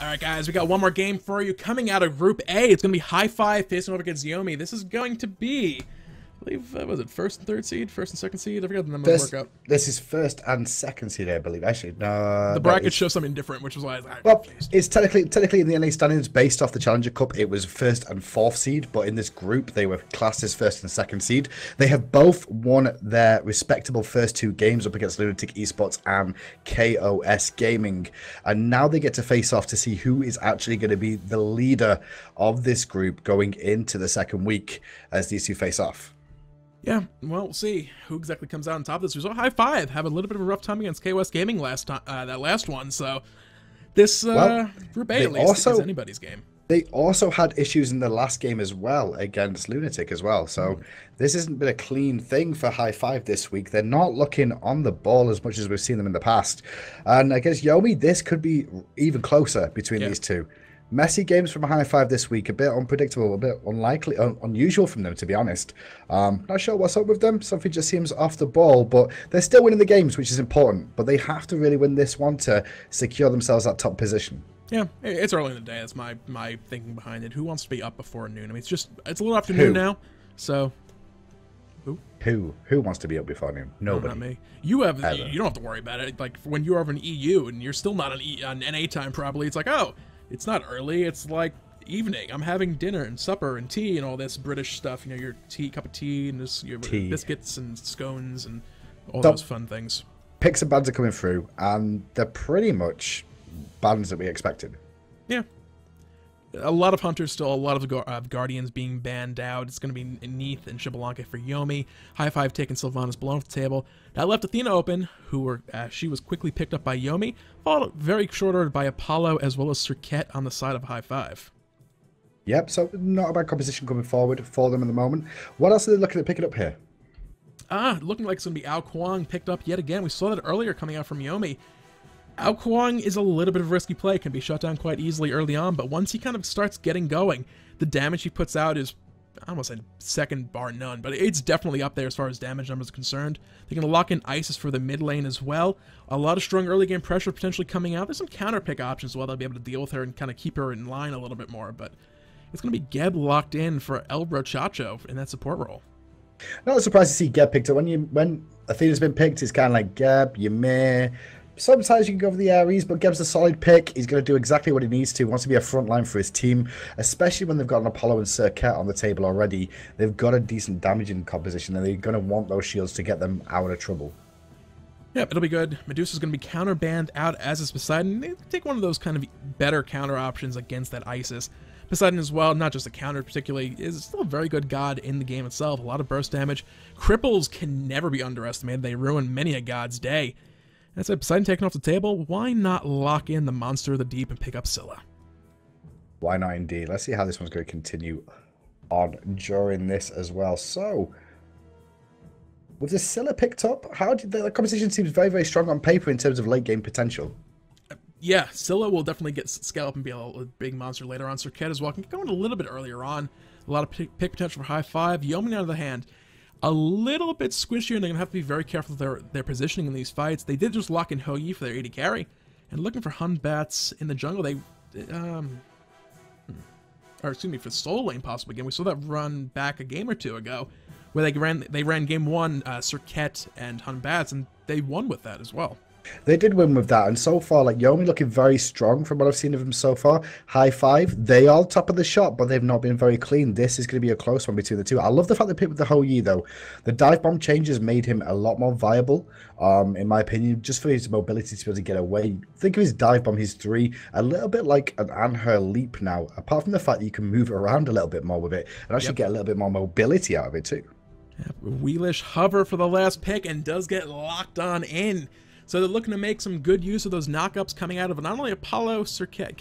All right, guys, we got one more game for you coming out of Group A. It's going to be High Five facing off against Yomi. This is going to be, I believe, was it first and third seed? First and second seed? I forgot the number of workup. This is first and second seed, I believe. Actually, no. The bracket shows something different, which is why I was like, well, it's technically in the NA standings, based off the Challenger Cup, it was first and fourth seed, but in this group, they were classed as first and second seed. They have both won their respectable first two games up against Lunatic Esports and KOS Gaming. And now they get to face off to see who is actually going to be the leader of this group going into the second week as these two face off. Yeah, well, we'll see who exactly comes out on top of this result. High Five have a little bit of a rough time against KOS Gaming last time, that last one. So this Group A at least is anybody's game. They also had issues in the last game as well against Lunatic as well. So this hasn't been a clean thing for High Five this week. They're not looking on the ball as much as we've seen them in the past. And against Yomi, this could be even closer between these two. Messy games from High Five this week, a bit unpredictable, a bit unlikely, unusual from them, to be honest. Not sure what's up with them. Something just seems off the ball, but they're still winning the games, which is important. But they have to really win this one to secure themselves that top position. Yeah, it's early in the day. That's my thinking behind it. Who wants to be up before noon? I mean, it's a little after noon now, so. Who wants to be up before noon? Nobody. No, not me. You don't have to worry about it. Like when you're over in EU and you're still not on NA time, probably it's like, oh, it's not early, it's like evening. I'm having dinner and supper and tea and all this British stuff. You know, your cup of tea and this, your biscuits and scones and all those fun things. Picks and bans are coming through, and they're pretty much bans that we expected. Yeah. A lot of Hunters still, a lot of Guardians being banned out. It's going to be Neath and Shibalanka for Yomi. High Five taking Sylvanas blown off the table. That left Athena open, she was quickly picked up by Yomi, followed very short order by Apollo as well as Serqet on the side of High Five. Yep, so not a bad composition coming forward for them at the moment. What else are they looking at picking up here? Looking like it's going to be Ao Kuang picked up yet again. We saw that earlier coming out from Yomi. Ao Kuang is a little bit of a risky play, can be shut down quite easily early on, but once he kind of starts getting going, the damage he puts out is, I almost said second bar none, but it's definitely up there as far as damage numbers are concerned. They're going to lock in Isis for the mid lane as well. A lot of strong early game pressure potentially coming out. There's some counter pick options as well. They'll be able to deal with her and kind of keep her in line a little bit more, but it's going to be Geb locked in for El Chapu in that support role. Not surprised to see Geb picked up. When Athena's been picked, it's kind of like Geb, Ymir. Sometimes you can go for the Ares, but Geb's a solid pick. He's going to do exactly what he needs to. He wants to be a front line for his team, especially when they've got an Apollo and Serqet on the table already. They've got a decent damaging composition, and they're going to want those shields to get them out of trouble. Yeah, it'll be good. Medusa's going to be counter banned out, as is Poseidon. They take one of those kind of better counter options against that Isis. Poseidon as well, not just a counter particularly, is still a very good god in the game itself. A lot of burst damage. Cripples can never be underestimated. They ruin many a god's day. That's it, Poseidon taken off the table. Why not lock in the Monster of the Deep and pick up Scylla? Why not indeed? Let's see how this one's going to continue on during this as well. So, with the Scylla picked up, the competition seems very, very strong on paper in terms of late game potential. Yeah, Scylla will definitely get scale up and be a big monster later on. Serqet is walking, going a little bit earlier on. A lot of pick potential for High Five. Yomi out of the hand. A little bit squishier, and they're going to have to be very careful with their positioning in these fights. They did just lock in Hou Yi for their AD carry, and looking for Hun Batz in the jungle, for soul lane possibly again. We saw that run back a game or two ago, where they ran game one, Serqet and Hun Batz, and they won with that as well. They did win with that, and so far, like, Yomi looking very strong from what I've seen of him so far. High Five, they are top of the shot, but they've not been very clean. This is going to be a close one between the two. I love the fact they picked with the Hou Yi, though. The dive bomb changes made him a lot more viable, in my opinion, just for his mobility to be able to get away. Think of his dive bomb, his three, a little bit like an Anher leap now, apart from the fact that you can move around a little bit more with it and actually get a little bit more mobility out of it, too. Wheelish hover for the last pick and does get locked on in. So they're looking to make some good use of those knockups coming out of not only Apollo, Serqet.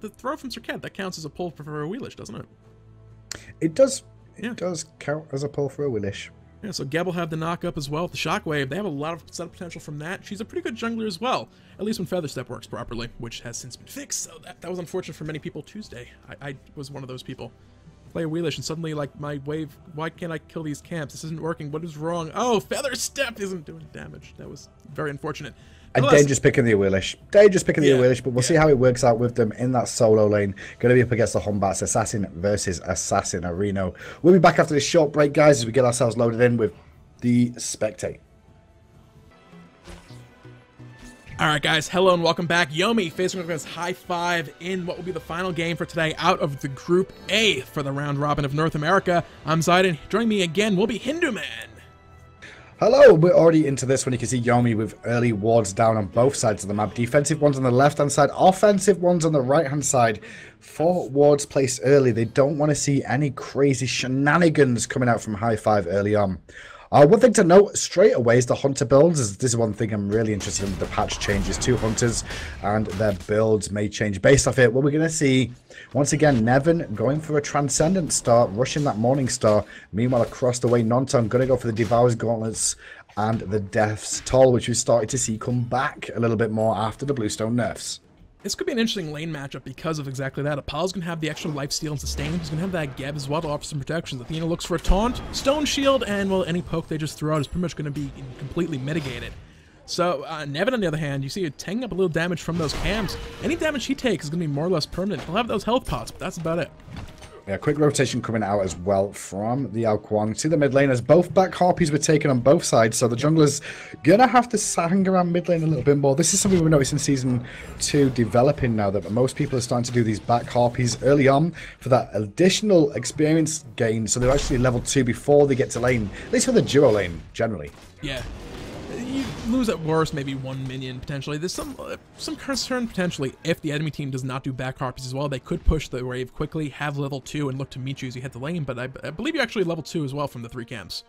The throw from Serqet, that counts as a pull for a Awilix, doesn't it? It does. It does count as a pull for a Awilix. Yeah, so Geb will have the knockup as well with the Shockwave. They have a lot of setup potential from that. She's a pretty good jungler as well, at least when Feather Step works properly, which has since been fixed. So that was unfortunate for many people Tuesday. I was one of those people. Play a Awilix and suddenly, like, my wave, why can't I kill these camps? This isn't working. What is wrong? Oh, Feather Step isn't doing damage. That was very unfortunate. And dangerous pick in the Awilix. Dangerous pick in the Awilix, but we'll see how it works out with them in that solo lane. Going to be up against the Hun Batz, Assassin versus Assassin Areno. We'll be back after this short break, guys, as we get ourselves loaded in with the Spectate. Alright guys, hello and welcome back. Yomi facing against High Five in what will be the final game for today out of the Group A for the round robin of North America. I'm Zaiden. Joining me again will be Hinduman. Hello, we're already into this one. You can see Yomi with early wards down on both sides of the map. Defensive ones on the left-hand side, offensive ones on the right-hand side. 4 wards placed early. They don't want to see any crazy shenanigans coming out from High Five early on. One thing to note straight away is the Hunter builds. This is one thing I'm really interested in. The patch changes to Hunters, and their builds may change based off it. What we're going to see, once again, Nevin going for a Transcendent Star, rushing that Morning Star. Meanwhile, across the way, Nontan going to go for the Devour's Gauntlets and the Death's Toll, which we started to see come back a little bit more after the Bluestone nerfs. This could be an interesting lane matchup because of exactly that. Apollo's going to have the extra lifesteal and sustain. He's going to have that Geb as well to offer some protection. Athena looks for a taunt, stone shield, and, well, any poke they just throw out is pretty much going to be completely mitigated. So, Nevin, on the other hand, you see it tanging up a little damage from those cams. Any damage he takes is going to be more or less permanent. He'll have those health pots, but that's about it. Yeah, quick rotation coming out as well from the Ao Kuang to the mid lane as both back harpies were taken on both sides. So the jungler's going to have to hang around mid lane a little bit more. This is something we noticed in Season 2 developing now, that most people are starting to do these back harpies early on for that additional experience gain. So they're actually level 2 before they get to lane, at least for the duo lane generally. Yeah. You lose at worst maybe 1 minion potentially. There's some concern potentially if the enemy team does not do back harpies as well. They could push the wave quickly, have level 2, and look to meet you as you hit the lane. But I believe you're actually level 2 as well from the 3 camps.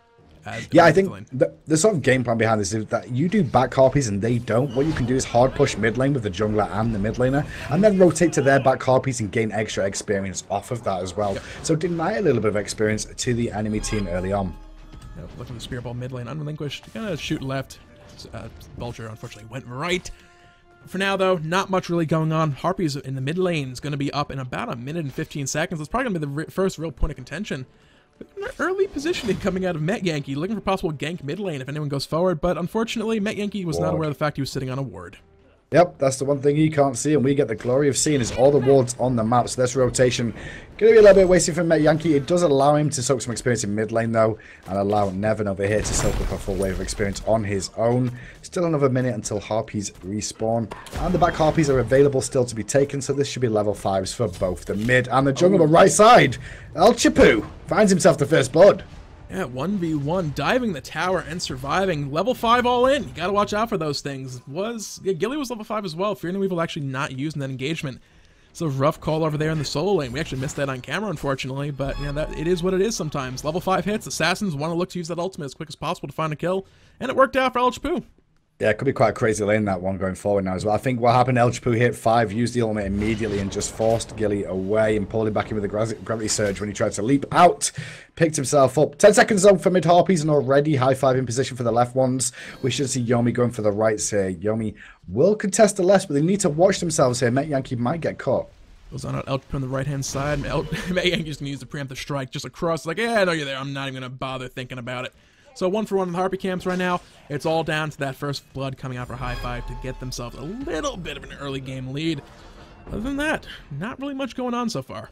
Yeah, I think the sort of game plan behind this is that you do back harpies and they don't. What you can do is hard push mid lane with the jungler and the mid laner, and then rotate to their back harpies and gain extra experience off of that as well. Yep. So deny a little bit of experience to the enemy team early on. You know, looking at the spear ball mid lane, Unrelinquished. Gonna shoot left. Vulture unfortunately went right. For now though, not much really going on. Harpies in the mid lane is gonna be up in about 1 minute and 15 seconds. It's probably gonna be the first real point of contention. Early positioning coming out of Met Yankee, looking for possible gank mid lane if anyone goes forward. But unfortunately, Met Yankee was not aware of the fact he was sitting on a ward. Yep, that's the one thing you can't see, and we get the glory of seeing is all the wards on the map. So this rotation going to be a little bit wasted from Met Yankee. It does allow him to soak some experience in mid lane, though, and allow Nevin over here to soak up a full wave of experience on his own. Still another minute until Harpies respawn, and the back Harpies are available still to be taken, so this should be level 5s for both the mid and the jungle. On the right side, El Chapu finds himself the first blood. Yeah, 1v1, diving the tower and surviving. Level 5 all in. You got to watch out for those things. Gilly was level 5 as well. Fear No Evil actually not using that engagement. It's a rough call over there in the solo lane. We actually missed that on camera, unfortunately, but you know, that it is what it is sometimes. Level 5 hits. Assassins want to look to use that ultimate as quick as possible to find a kill, and it worked out for El Chapu. Yeah, it could be quite a crazy lane, that one, going forward now as well. I think what happened, El Chapu hit 5, used the ultimate immediately and just forced Gilly away and pulled him back in with the gravity surge when he tried to leap out. Picked himself up. 10 seconds zone for mid harpies and already High Five in position for the left ones. We should see Yomi going for the rights here. Yomi will contest the left, but they need to watch themselves here. Met Yankee might get caught. Goes on out El Chapu on the right-hand side. Met Yankee's going to use the preemptive strike just across. Like, yeah, I know you're there. I'm not even going to bother thinking about it. So 1-for-1 in the Harpy camps right now. It's all down to that first blood coming out for High Five to get themselves a little bit of an early game lead. Other than that, not really much going on so far.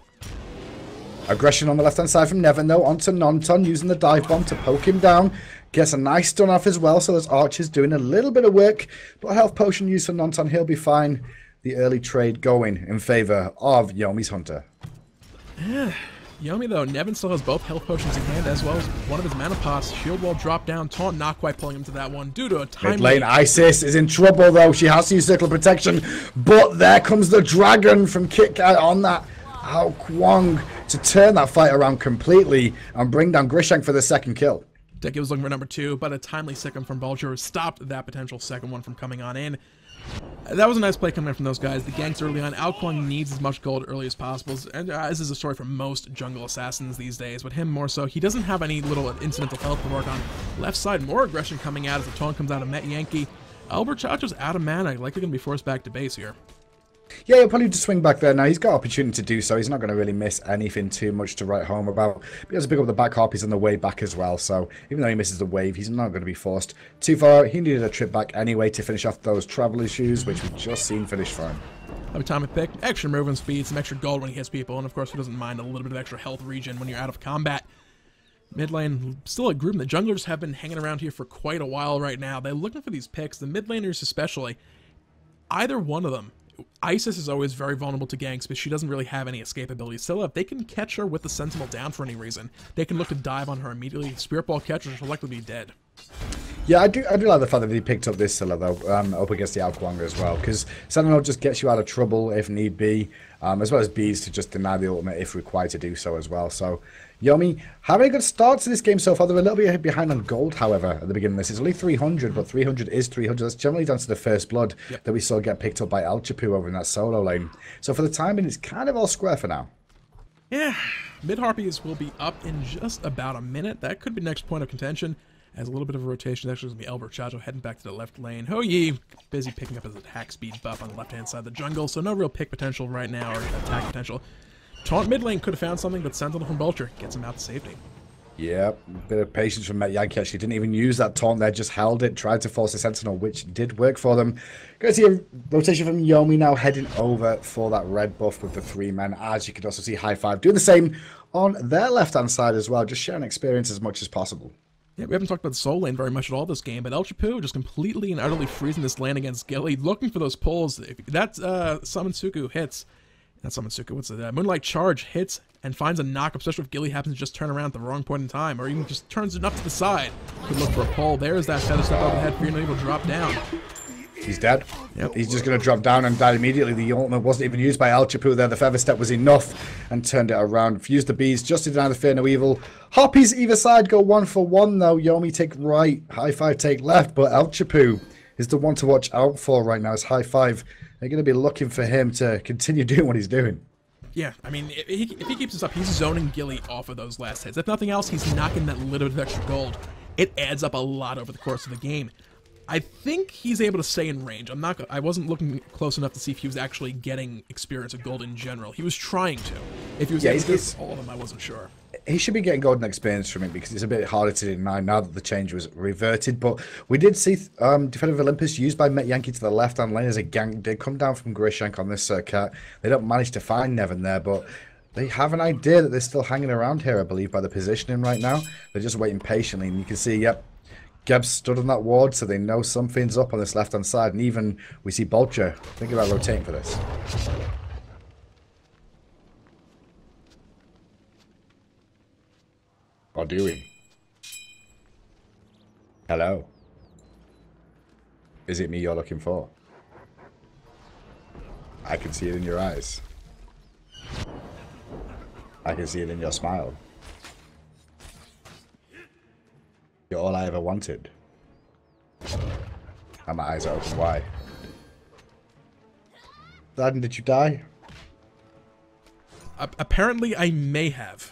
Aggression on the left-hand side from Nevin, though. Onto Nontan, using the dive bomb to poke him down. Gets a nice stun off as well, so those archers doing a little bit of work. But health potion use for Nontan, he'll be fine. The early trade going in favor of Yomi's Hunter. Yeah. Yomi, though, Nevin still has both health potions in hand, as well as one of his mana pots. Shield wall drop down, taunt not quite pulling him to that one due to a time. Mid lane, Isis is in trouble, though. She has to use Circle of Protection, but there comes the dragon from Kit Kat on that Ao Kuang to turn that fight around completely and bring down Grishank for the second kill. Deki was looking for number 2, but a timely second from Bulcher stopped that potential second one from coming on in. That was a nice play coming in from those guys. The ganks early on. Ao Kuang needs as much gold early as possible. And this is a story for most jungle assassins these days, but him more so. He doesn't have any little incidental health to work on. Left side, more aggression coming out as the taunt comes out of Met Yankee. Albert Chacho's out of mana, likely going to be forced back to base here. Yeah, he'll probably just swing back there now. He's got opportunity to do so. He's not going to really miss anything too much to write home about. He has to pick up the back harpies on the way back as well. So even though he misses the wave, he's not going to be forced too far. He needed a trip back anyway to finish off those travel issues, which we've just seen finish fine. Every time it picked, extra movement speed, some extra gold when he hits people, and of course he doesn't mind a little bit of extra health regen when you're out of combat. Mid lane, still a group, and the junglers have been hanging around here for quite a while right now. They're looking for these picks, the mid laners especially. Either one of them. Isis is always very vulnerable to ganks, but she doesn't really have any escape ability. Scylla, if they can catch her with the Sentinel down for any reason, they can look to dive on her immediately. Spirit Ball catcher, she'll likely be dead. Yeah, I do like the fact that he picked up this Scylla, though, up against the Ao Kuang as well, because Sentinel just gets you out of trouble if need be, as well as Bees to just deny the ultimate if required to do so as well. So, Yomi, having a good start to this game so far. They're a little bit behind on gold, however, at the beginning of this. It's only 300, but 300 is 300. That's generally down to the first blood that we saw get picked up by El Chapu over in that solo lane. So, for the time being, it's kind of all square for now. Yeah, mid Harpies will be up in just about a minute. That could be next point of contention. As a little bit of a rotation, actually going to be El Chapu heading back to the left lane. Hou Yi busy picking up his attack speed buff on the left-hand side of the jungle, so no real pick potential right now, or attack potential. Taunt mid lane could have found something, but Sentinel from Vulture gets him out to safety. Yeah, bit of patience from Met Yankee. Actually didn't even use that taunt there, just held it, tried to force the Sentinel, which did work for them. Going to see a rotation from Yomi now heading over for that red buff with the three men, as you can also see High Five doing the same on their left-hand side as well, just sharing experience as much as possible. Yeah, we haven't talked about the soul lane very much at all this game, but El Chapu just completely and utterly freezing this lane against Gilly, looking for those pulls. That Summon Suku hits. Not Summon Suku, what's it? Moonlight Charge hits and finds a knock-up, especially if Gilly happens to just turn around at the wrong point in time, or even just turns it up to the side. Could look for a pull. There's that feather step over the head. Fear No Evil drop down. He's dead. Yep. He's just going to drop down and die immediately. The ultimate wasn't even used by El Chapu there. The feather step was enough and turned it around. Fused the bees just to deny the Fear No Evil. Harpies either side go one for one though. Yomi take right, High Five take left, but El Chapu is the one to watch out for right now. It's High Five. They're going to be looking for him to continue doing what he's doing. Yeah, I mean, if he keeps this up, he's zoning Gilly off of those last hits. If nothing else, he's knocking that little bit of extra gold. It adds up a lot over the course of the game. I think he's able to stay in range. I wasn't looking close enough to see if he was actually getting experience of gold in general. He was trying to. If he was able to get all of them, I wasn't sure. He should be getting golden experience from it because it's a bit harder to deny now that the change was reverted. But we did see Defender of Olympus used by Met Yankee to the left-hand lane as a gank did come down from Grishank on this Serqet. They don't manage to find Nevin there, but they have an idea that they're still hanging around here, I believe, by the positioning right now. They're just waiting patiently, and you can see, yep, Geb stood on that ward, so they know something's up on this left-hand side, and even we see Bulcher thinking about rotating for this. Or do we? Hello? Is it me you're looking for? I can see it in your eyes. I can see it in your smile. You're all I ever wanted. And my eyes are open wide. Zaiden, did you die? Apparently, I may have.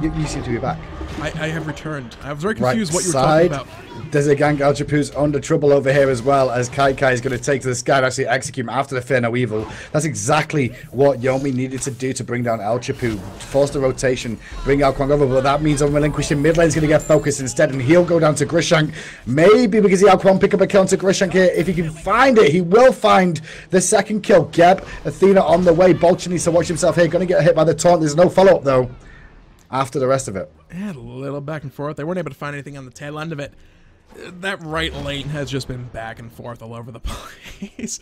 You seem to be back. I have returned. I was very confused what you were talking about. There's a gank. El Chapu's under trouble over here as well, as Kai Kai is going to take to the sky and actually execute him after the Fear No Evil. That's exactly what Yomi needed to do to bring down El Chapu. Force the rotation, bring Ao Kuang over, but that means Unrelinquished in mid lane is going to get focused instead, and he'll go down to Grishank. Maybe because Ao Kuang pick up a kill to Grishank here. If he can find it, he will find the second kill. Geb, Athena on the way. Bulcher needs to watch himself here. Going to get hit by the taunt. There's no follow-up, though. After the rest of it. And a little back and forth. They weren't able to find anything on the tail end of it. That right lane has just been back and forth all over the place.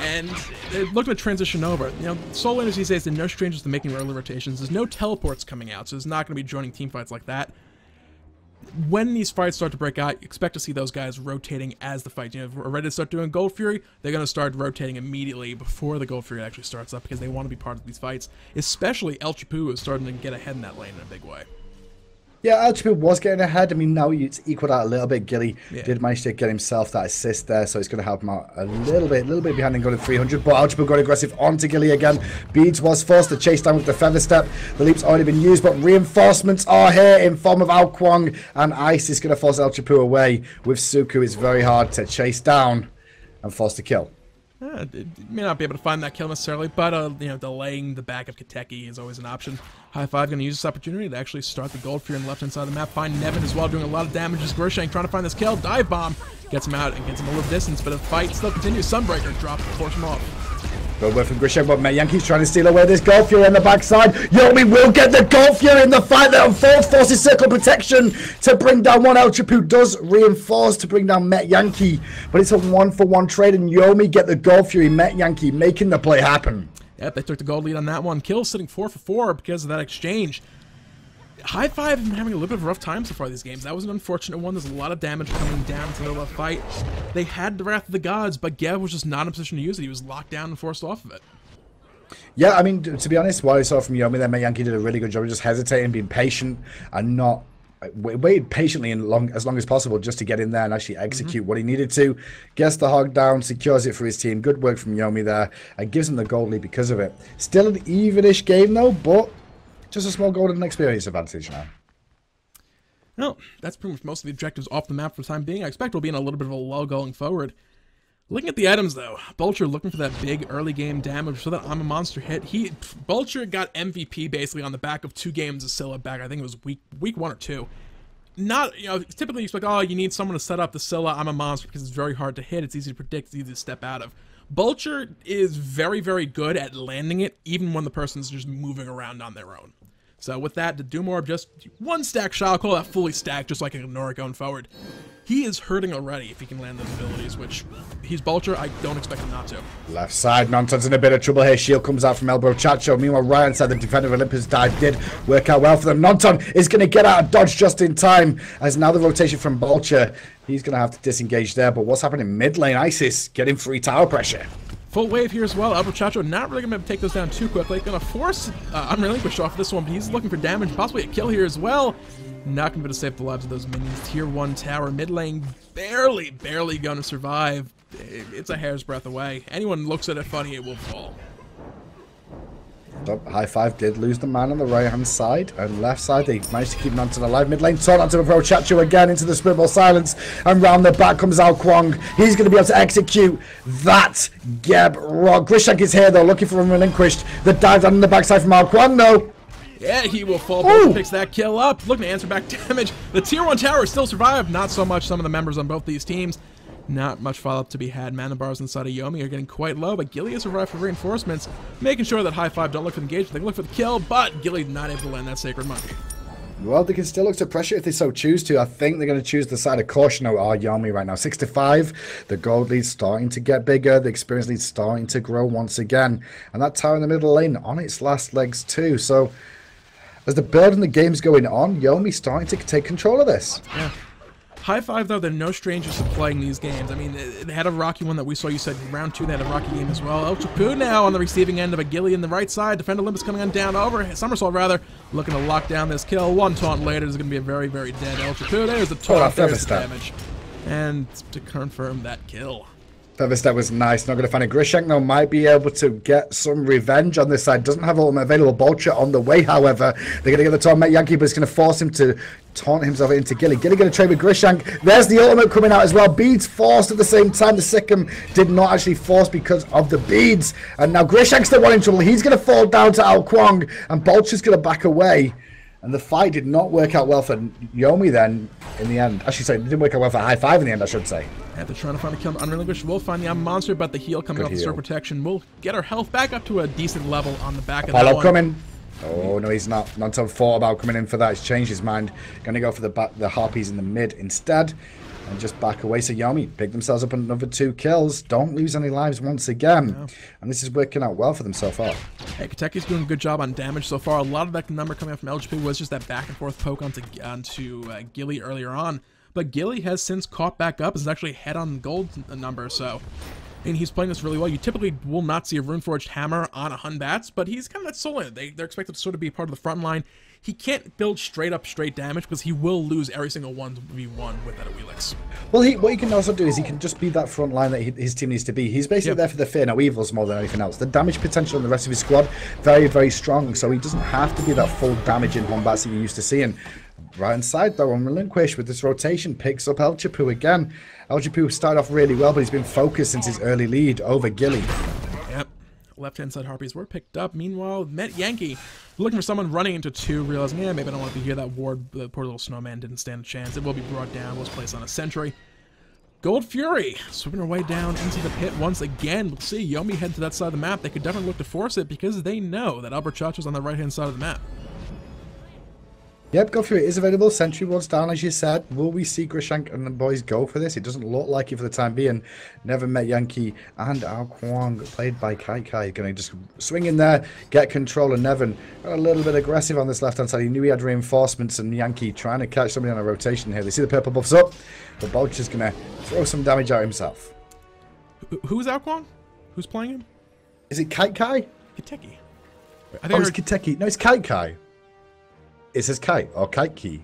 And they're looking to transition over. You know, soul laners these days, they're no strangers to making early rotations. There's no teleports coming out, so there's not going to be joining team fights like that. When these fights start to break out, you expect to see those guys rotating as the fight. You know, if we're ready to start doing Gold Fury, they're going to start rotating immediately before the Gold Fury actually starts up because they want to be part of these fights, especially El Chapu is starting to get ahead in that lane in a big way. Yeah, El Chapu was getting ahead. I mean, now it's equaled out a little bit. Gilly did manage to get himself that assist there, so it's going to help him out a little bit behind and go to 300. But El Chapu got aggressive onto Gilly again. Beads was forced to chase down with the feather step. The leap's already been used, but reinforcements are here in form of Ao Kuang, and Ice is going to force El Chapu away. With Suku, it's very hard to chase down and force the kill. May not be able to find that kill necessarily, but you know, delaying the back of Kateki is always an option. High Five going to use this opportunity to actually start the gold fear on the left-hand side of the map. Find Nevin as well, doing a lot of damage. Grishank trying to find this kill. Dive bomb gets him out and gets him a little distance, but the fight still continues. Sunbreaker drops the force him off. Good work from Grishank, but Met Yankee's trying to steal away this Gold Fury on the backside. Yomi will get the Gold Fury in the fight that unfolds, forces circle protection to bring down one. El Chapu does reinforce to bring down Met Yankee, but it's a one-for-one trade, and Yomi get the Gold Fury, Met Yankee making the play happen. Yep, they took the gold lead on that one. Kill sitting 4 for 4 because of that exchange. High Five have been having a little bit of a rough time so far these games. That was an unfortunate one. There's a lot of damage coming down to the middle of the fight. They had the Wrath of the Gods, but Geb was just not in a position to use it. He was locked down and forced off of it. Yeah, I mean, to be honest, what I saw from Yomi there, Met Yankee did a really good job of just hesitating, being patient, and not... waited patiently and long as possible just to get in there and actually execute what he needed to. Gets the hog down, secures it for his team. Good work from Yomi there, and gives him the gold lead because of it. Still an evenish game, though, but... just a small golden experience advantage now. No, that's pretty much most of the objectives off the map for the time being. I expect we'll be in a little bit of a lull going forward. Looking at the items, though, Vulture looking for that big early game damage so that I'm a Monster hit. Vulture got MVP basically on the back of 2 games of Scylla back. I think it was week 1 or 2. Not, you know, typically you expect, oh, you need someone to set up the Scylla I'm a Monster because it's very hard to hit. It's easy to predict. It's easy to step out of. Vulture is very, very good at landing it, even when the person's just moving around on their own. So with that, the Doom Orb, just 1 stack shot. I'll call that fully stacked, just so I can ignore it going forward. He is hurting already if he can land those abilities, which he's Vulture. I don't expect him not to. Left side, Nontan's in a bit of trouble here. Shield comes out from Elbow Chacho. Meanwhile, right inside the Defender of Olympus dive did work out well for them. Nontan is going to get out of dodge just in time, as now the rotation from Vulture, he's going to have to disengage there. But what's happening in mid lane? Isis getting free tower pressure. Full wave here as well. Elbow Chacho not really going to be able to take those down too quickly. Going to force Unrelinquished off this one, but he's looking for damage, possibly a kill here as well. Not going to be able to save the lives of those minions. Tier 1 tower, mid lane, barely going to survive. It's a hair's breadth away. Anyone looks at it funny, it will fall. High Five did lose the man on the right-hand side and left side. They managed to keep Nontan alive. Mid lane, taught onto Pro Chacho again into the Spirit Ball Silence, and round the back comes Ao Kuang. He's going to be able to execute that Geb rock. Grishank is here, though, looking for Unrelinquished. The dive down on the backside from Ao Kuang, though. Yeah, he will fall. Ooh. Picks that kill up. Looking to answer back damage. The tier 1 tower still survived. Not so much some of the members on both these teams. Not much follow-up to be had. Mana bars inside of Yomi are getting quite low, but Gilly has arrived for reinforcements, making sure that High Five don't look for the engagement. They look for the kill, but Gilly not able to land that Sacred Monkey. Well, they can still look to pressure if they so choose to. I think they're going to choose the side of caution over Yomi right now. 6 to 5. The gold lead's starting to get bigger. The experience lead's starting to grow once again. And that tower in the middle lane on its last legs too. So as the build and the game's going on, Yomi's starting to take control of this. Yeah. High Five, though, they're no strangers to playing these games. I mean, they had a rocky one that we saw. You said round 2, they had a rocky game as well. El Chapu now on the receiving end of a Gilly in the right side. Defender Olympus coming on down over. Somersault, rather, looking to lock down this kill. 1 taunt later, there's going to be a very, very dead El Chapu. There's the taunt, there's the damage. And to confirm that kill. That was nice. Not going to find it. Grishank, though, might be able to get some revenge on this side. Doesn't have ultimate available. Vulture on the way, however. They're going to get the taunt. Met Yankee, but it's going to force him to taunt himself into Gilly. Gilly going to trade with Grishank. There's the ultimate coming out as well. Beads forced at the same time. The Sikkim did not actually force because of the beads. And now Grishank's the one in trouble. He's going to fall down to Ao Kuang, and Vulture's going to back away. And the fight did not work out well for Yomi then in the end. Actually, sorry, it didn't work out well for High Five in the end, I should say. Yeah, they're trying to find a kill. Unrelinquished will find the monster, but the heal coming off the sword protection will get her health back up to a decent level on the back Apollo of that one. Coming. Oh, no, he's not. Nontan thought about coming in for that. He's changed his mind. Going to go for the Harpies in the mid instead and just back away. So Yomi pick themselves up another 2 kills. Don't lose any lives once again. No. And this is working out well for them so far. Hey, Kateki's doing a good job on damage so far. A lot of that number coming out from El Chapu was just that back and forth poke onto Gilly earlier on. But Gilly has since caught back up and is actually head on gold number, so... and he's playing this really well. You typically will not see a Runeforged Hammer on a Hun Batz, but he's kind of that solo. They're expected to sort of be part of the front line. He can't build straight damage because he will lose every single 1v1 with that Awilix. Well, what he can also do is he can just be that front line that his team needs to be. He's basically there for the Fear No Evils more than anything else. The damage potential on the rest of his squad, very, very strong. So he doesn't have to be that full damage in Hun Batz that you're used to seeing. Right inside though, Unrelinquished with this rotation picks up El Chapu again. El Chapu started off really well, but he's been focused since his early lead over Gilly. Yep, left-hand side harpies were picked up. Meanwhile, Met Yankee looking for someone running into two, realizing, yeah, maybe I don't want to be here. That ward, the poor little snowman didn't stand a chance. It will be brought down, was placed on a sentry. Gold Fury swimming her way down into the pit once again. We'll see Yomi head to that side of the map. They could definitely look to force it because they know that Albert Chacha's on the right-hand side of the map. Yep, Go Fury is available. Sentry ward's down, as you said. Will we see Grishank and the boys go for this? It doesn't look like it for the time being. Nevin, Met Yankee and Ao Kuang, played by Kai Kai, going to just swing in there, get control. And Nevin got a little bit aggressive on this left-hand side. He knew he had reinforcements, and Yankee trying to catch somebody on a rotation here. They see the purple buffs up, but Vulture's going to throw some damage at himself. Who's Ao Kuang? Who's playing him? Is it Kai Kai? Kateki. Oh, it's Kateki. No, it's Kai Kai. It says Kite or Kiteki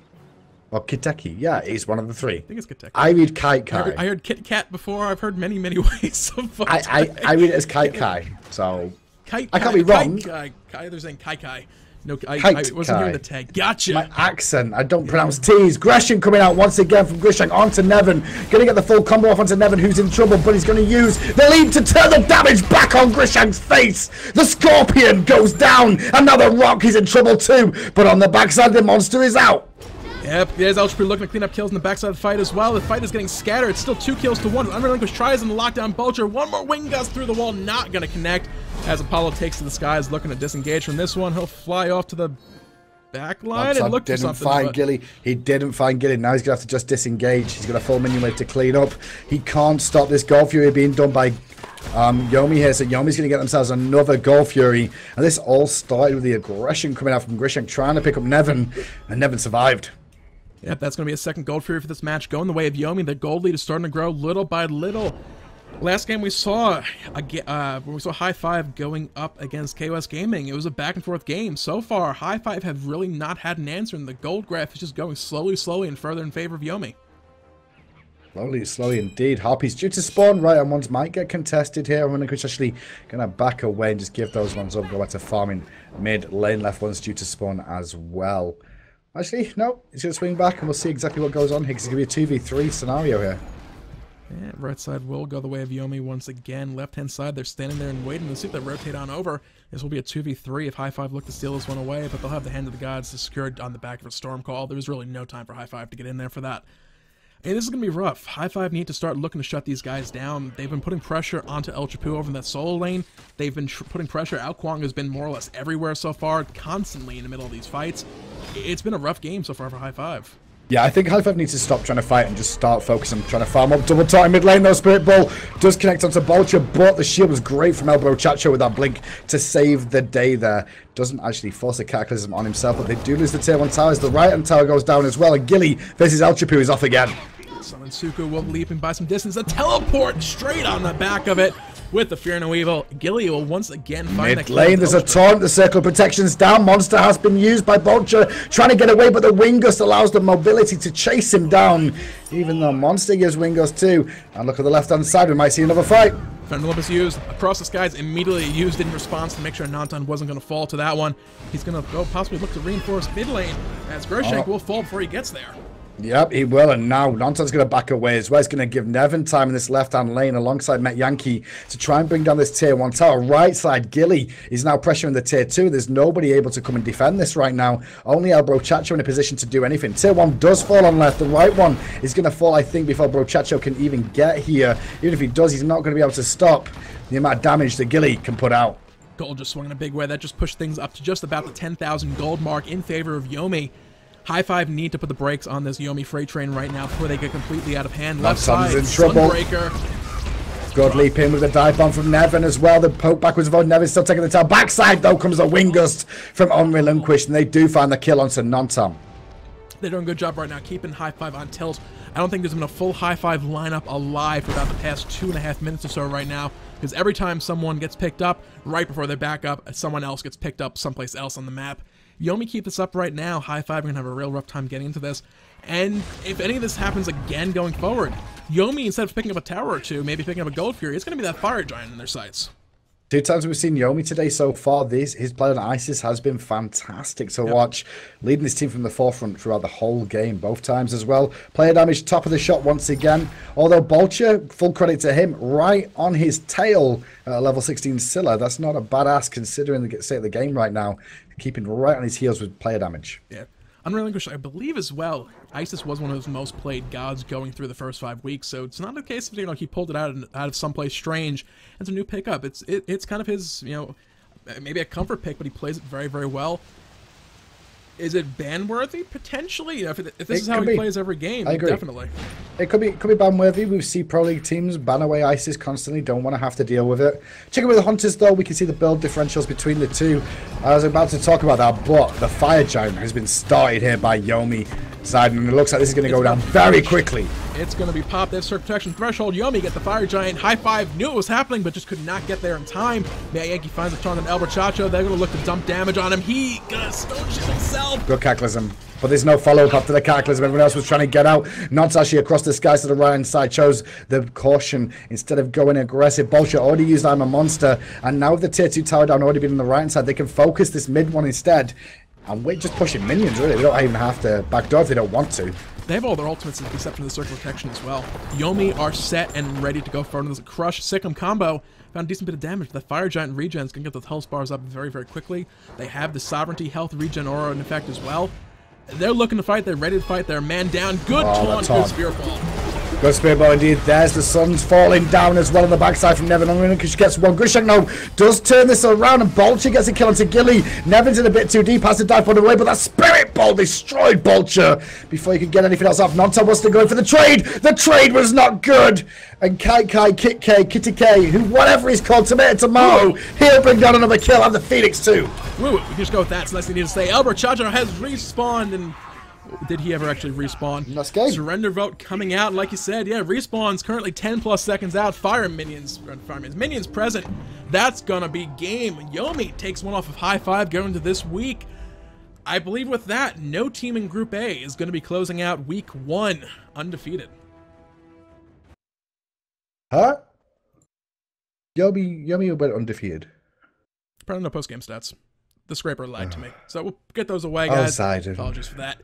or Kiteki. Yeah, it's one of the three. I think it's Kiteki. I read Kite Kai. I heard Kit Kat before. I've heard many, many ways. I read it as Kite Kai. So Kite, I can't be wrong. Kai, they're saying Kai Kai. No, I wasn't hearing the tag. Gotcha. My accent. I don't pronounce T's. Gresham coming out once again from Grishank onto Nevin. Going to get the full combo off onto Nevin, who's in trouble, but he's going to use the lead to turn the damage back on Grishank's face. The Scorpion goes down. Another rock. He's in trouble too, but on the backside, the monster is out. Yep, there's El Chapu looking to clean up kills in the backside of the fight as well. The fight is getting scattered. It's still 2 kills to 1. Unrelinquished tries in the lockdown Vulture. One more Wingus through the wall, not going to connect. As Apollo takes to the skies, looking to disengage from this one. He'll fly off to the back line and look for something. He didn't find Gilly. Now he's going to have to just disengage. He's got a full minion wave to clean up. He can't stop this Gold Fury being done by Yomi here, so Yomi's going to get themselves another Gold Fury. And this all started with the aggression coming out from Grishank, trying to pick up Nevin, and Nevin survived. Yep, that's going to be a second Gold Fury for this match. Going the way of Yomi, the gold lead is starting to grow little by little. Last game we saw, High Five going up against KOS Gaming. It was a back and forth game. So far, High Five have really not had an answer, and the gold graph is just going slowly, slowly, and further in favor of Yomi. Slowly, slowly indeed. Harpies due to spawn right on ones might get contested here. Unrelinquished actually going to back away and just give those ones up. Go back to farming mid lane. Left ones due to spawn as well. Actually, no, he's going to swing back, and we'll see exactly what goes on here, because it's going to be a 2v3 scenario here. Yeah, right side will go the way of Yomi once again. Left-hand side, they're standing there and waiting. We'll see if they rotate on over. This will be a 2v3 if High Five look to steal this one away, but they'll have the Hand of the Gods secured on the back of a Storm Call. There was really no time for High Five to get in there for that. And this is going to be rough. High Five need to start looking to shut these guys down. They've been putting pressure onto El Chapu over in that solo lane. They've been putting pressure. Ao Kuang has been more or less everywhere so far, constantly in the middle of these fights. It's been a rough game so far for High Five. Yeah, I think High Five needs to stop trying to fight and just start focusing on trying to farm up. Double time mid lane though. Spirit Ball does connect onto Vulture, but the shield was great from Elbow Chacho with that blink to save the day there. Doesn't actually force a Cataclysm on himself, but they do lose the tier 1 towers. The right hand tower goes down as well, and Gilly versus El Chapu is off again. Summon Suku will leap in by some distance. A teleport straight on the back of it. With the Fear No Evil, Gilly will once again find mid lane. There's a taunt. The circle protection's down. Monster has been used by Vulture, trying to get away, but the Wingus allows the mobility to chase him down. Even though Monster gives Wingus too. And look at the left-hand side. We might see another fight. Defender of Olympus used across the skies, immediately used in response to make sure Nontan wasn't going to fall to that one. He's going to go possibly look to reinforce mid lane, as Grishank will fall before he gets there. Yep, he will, and now Nontan's going to back away as well. He's going to give Nevin time in this left-hand lane alongside Met Yankee to try and bring down this tier 1 tower. Right side, Gilly is now pressuring the tier 2. There's nobody able to come and defend this right now. Only Elbow Chacho in a position to do anything. Tier 1 does fall on left. The right one is going to fall, I think, before Bro Chacho can even get here. Even if he does, he's not going to be able to stop the amount of damage that Gilly can put out. Gold just swung in a big way. That just pushed things up to just about the 10,000 gold mark in favor of Yomi. High Five need to put the brakes on this Yomi freight train right now before they get completely out of hand. Left side, in trouble. Sunbreaker. Good leap in with the dive bomb from Nevin as well. The poke backwards of Nevin still taking the tail. Backside though comes a Wingus from Unrelinquished, and they do find the kill onto Nontan. They're doing a good job right now keeping High Five on tilt. I don't think there's been a full High Five lineup alive for about the past 2.5 minutes or so right now, because every time someone gets picked up, right before they're back up, someone else gets picked up someplace else on the map. Yomi keep this up right now, High Five are going to have a real rough time getting into this. And if any of this happens again going forward, Yomi, instead of picking up a tower or two, maybe picking up a Gold Fury, it's going to be that Fire Giant in their sights. Two times we've seen Yomi today so far, his play on Isis has been fantastic to watch, leading this team from the forefront throughout the whole game, both times as well. Player damage, top of the shot once again. Although Vulture, full credit to him, right on his tail, level 16 Scylla. That's not a badass considering the state of the game right now. Keeping right on his heels with player damage. Yeah. Unrelinquished, I believe as well, Isis was one of his most played gods going through the first 5 weeks, so it's not a case of, you know, he pulled it out of someplace strange. It's a new pickup. It's kind of his, you know, maybe a comfort pick, but he plays it very, very well. Is it ban-worthy? Potentially. If this is how he plays every game, definitely. It could be ban-worthy. We see Pro League teams ban away Isis constantly. Don't want to have to deal with it. Checking with the Hunters, though, we can see the build differentials between the two. I was about to talk about that, but the Fire Giant has been started here by Yomi Zaiden, and it looks like this is going to go down very quickly. It's going to be popped. There's Circ Protection Threshold. Yomi get the Fire Giant. High Five knew it was happening, but just could not get there in time. Met Yankee finds a turn on El Chapu. They're going to look to dump damage on him. He going to stone shit himself. Good Cataclysm. But there's no follow-up after the Cataclysm. Everyone else was trying to get out. Nontan actually across the skies to the right-hand side chose the caution instead of going aggressive. Vulture already used I'm a Monster. And now with the Tier 2 tower down already being on the right-hand side, they can focus this mid one instead. And we're just pushing minions, really. They don't even have to backdoor if they don't want to. They have all their ultimates in the exception of the Circle Protection as well. Yomi are set and ready to go forward with a Crush. Sikkim combo. Found a decent bit of damage. The Fire Giant regen is going to get the health bars up very, very quickly. They have the Sovereignty health regen aura in effect as well. They're looking to fight. They're ready to fight. They're man down. Good taunt. Good Spearball. Good Spearball indeed. There's the Suns falling down as well on the backside from Nevin. Unrelinquished gets one. Grishank, no, does turn this around, and Vulture gets a kill onto Gilly. Nevin's in a bit too deep. Has to dive for the way, but that Spirit Ball destroyed Vulture before he could get anything else off. Nontan was still going for the trade. The trade was not good. And Kitty K, who whatever he's called, Tomato, he'll bring down another kill and the Phoenix too. Woo, we can just go with that, so that's what you need to say. Albert Chacho has respawned, and did he ever actually respawn? Let's go. Surrender vote coming out, like you said. Yeah, respawn's currently 10 plus seconds out. Fire minions present. That's gonna be game. Yomi takes one off of High Five going into this week. I believe with that, no team in Group A is gonna be closing out Week 1 undefeated. Huh? Yomi went undefeated. Probably no post-game stats. The scraper lied to me. So we'll get those away, guys. Apologies for that.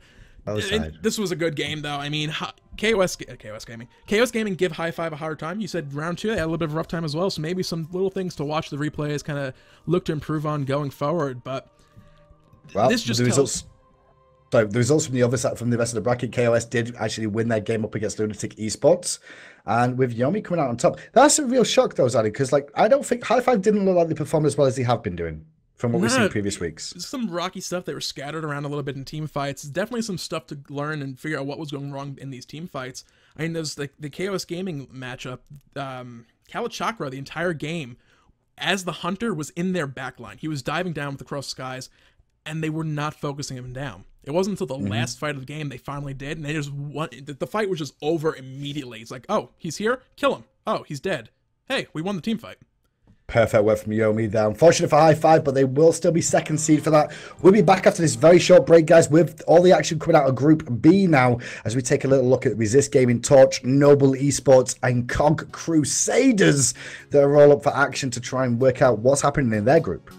This was a good game, though. I mean, KOS Gaming give High Five a hard time. You said round 2, they had a little bit of a rough time as well, so maybe some little things to watch the replays, kind of look to improve on going forward, but well, this just tells... So the results from the other side, from the rest of the bracket, KOS did actually win their game up against Lunatic Esports, and with Yomi coming out on top. That's a real shock, though, Zaddy, because like I don't think High Five didn't look like they performed as well as they have been doing from what we've seen previous weeks. Some rocky stuff that were scattered around a little bit in team fights. Definitely some stuff to learn and figure out what was going wrong in these team fights. I mean, there's the KOS Gaming matchup. Kalachakra, the entire game, as the Hunter was in their backline, he was diving down with the Cross Skies, and they were not focusing him down. It wasn't until the last fight of the game they finally did, and they just the fight was just over immediately. It's like, oh, he's here, kill him. Oh, he's dead. Hey, we won the team fight. Perfect work from Yomi there. Unfortunate for High Five, but they will still be second seed for that. We'll be back after this very short break, guys, with all the action coming out of Group B now as we take a little look at Resist Gaming, Torch, Noble Esports, and Cog Crusaders that are all up for action to try and work out what's happening in their group.